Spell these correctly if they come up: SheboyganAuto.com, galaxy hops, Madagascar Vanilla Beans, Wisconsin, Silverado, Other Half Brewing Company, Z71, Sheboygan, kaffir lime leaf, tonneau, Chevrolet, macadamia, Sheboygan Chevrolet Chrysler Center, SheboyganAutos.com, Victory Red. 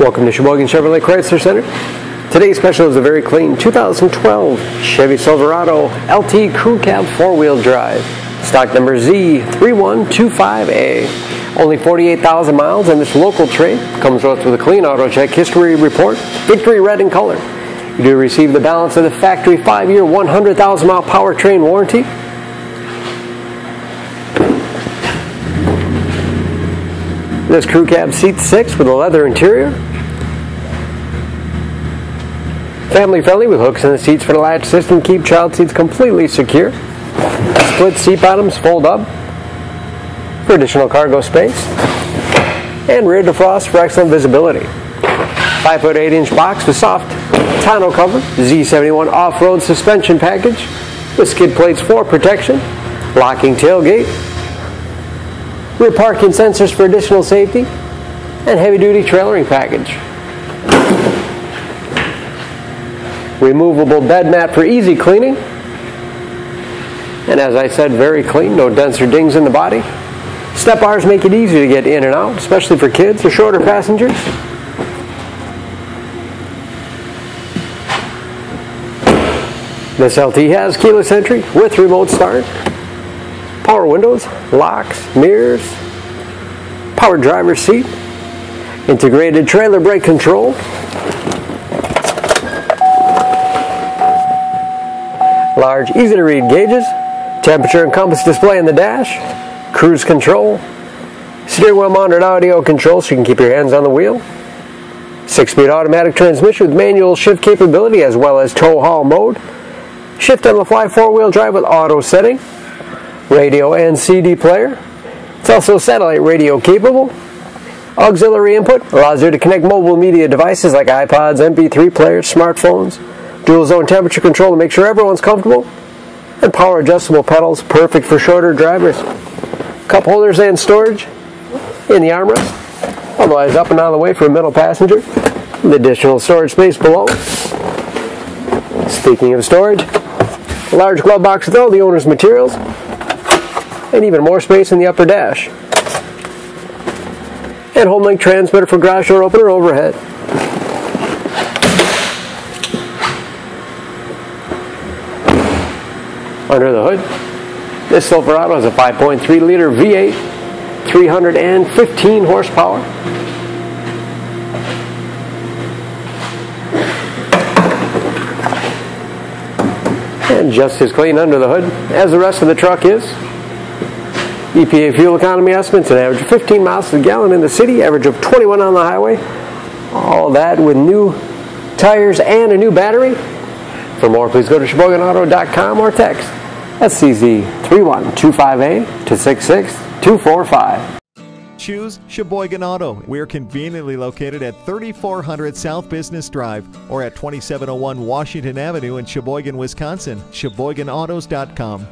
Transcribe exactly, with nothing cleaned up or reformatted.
Welcome to Sheboygan Chevrolet Chrysler Center. Today's special is a very clean two thousand twelve Chevy Silverado L T Crew Cab four-wheel drive. Stock number Z three one two five A. Only forty-eight thousand miles, and this local trade comes with a clean auto check history report, victory red in color. You do receive the balance of the factory five-year one hundred thousand mile powertrain warranty. This crew cab seats six with a leather interior. Family friendly with hooks in the seats for the latch system. Keep child seats completely secure. Split seat bottoms fold up for additional cargo space. And rear defrost for excellent visibility. five foot eight inch box with soft tonneau cover. Z seventy-one off-road suspension package with skid plates for protection. Locking tailgate. Rear parking sensors for additional safety, and heavy-duty trailering package. Removable bed mat for easy cleaning. And as I said, very clean, no dents or dings in the body. Step bars make it easy to get in and out, especially for kids or shorter passengers. This L T has keyless entry with remote start. Power windows, locks, mirrors, power driver's seat, integrated trailer brake control, large, easy to read gauges, temperature and compass display in the dash, cruise control, steering wheel mounted audio control so you can keep your hands on the wheel, six-speed automatic transmission with manual shift capability as well as tow haul mode, shift on the fly four-wheel drive with auto setting, radio and C D player. It's also satellite radio capable. Auxiliary input allows you to connect mobile media devices like iPods, M P three players, smartphones. Dual zone temperature control to make sure everyone's comfortable. And power adjustable pedals, perfect for shorter drivers. Cup holders and storage in the armrest, otherwise up and out of the way for a middle passenger. The additional storage space below. Speaking of storage, a large glove box with all the owner's materials, and even more space in the upper dash. And home link transmitter for garage door opener overhead. Under the hood, this Silverado is a five point three liter V eight, three hundred fifteen horsepower. And just as clean under the hood as the rest of the truck is. E P A fuel economy estimates, an average of fifteen miles to the gallon in the city, average of twenty-one on the highway. All that with new tires and a new battery. For more, please go to Sheboygan Auto dot com or text S C Z three one two five A to six six two four five. Choose Sheboygan Auto. We're conveniently located at thirty-four hundred South Business Drive or at twenty-seven oh one Washington Avenue in Sheboygan, Wisconsin. Sheboygan Autos dot com.